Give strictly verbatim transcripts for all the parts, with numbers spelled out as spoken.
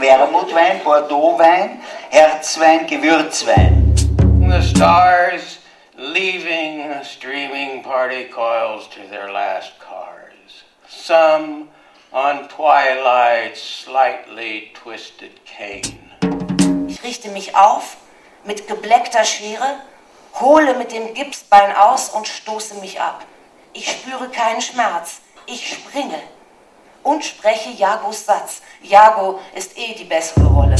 Wermutwein, Bordeauxwein, Herzwein, Gewürzwein. The stars leaving streaming party coils to their last cars. Some on twilight's slightly twisted cane. Ich richte mich auf mit gebleckter Schere, hole mit dem Gipsbein aus und stoße mich ab. Ich spüre keinen Schmerz. Ich springe und spreche Jagos Satz. Jago ist eh die bessere Rolle.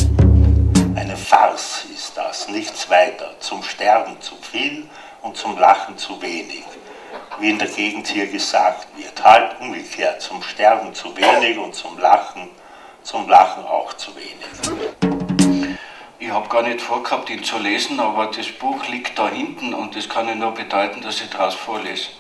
Eine Farce ist das, nichts weiter. Zum Sterben zu viel und zum Lachen zu wenig. Wie in der Gegend hier gesagt wird, halt umgekehrt. Zum Sterben zu wenig und zum Lachen, zum Lachen auch zu wenig. Ich habe gar nicht vorgehabt, ihn zu lesen, aber das Buch liegt da hinten und das kann ja nur bedeuten, dass ich daraus vorlese.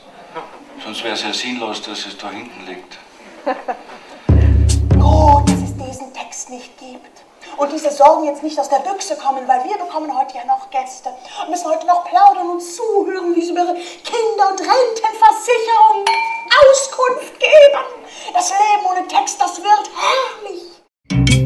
Sonst wäre es ja sinnlos, dass es da hinten liegt. Gut, dass es diesen Text nicht gibt. Und diese Sorgen jetzt nicht aus der Büchse kommen, weil wir bekommen heute ja noch Gäste. Und müssen heute noch plaudern und zuhören, wie sie über ihre Kinder- und Rentenversicherung Auskunft geben. Das Leben ohne Text, das wird herrlich.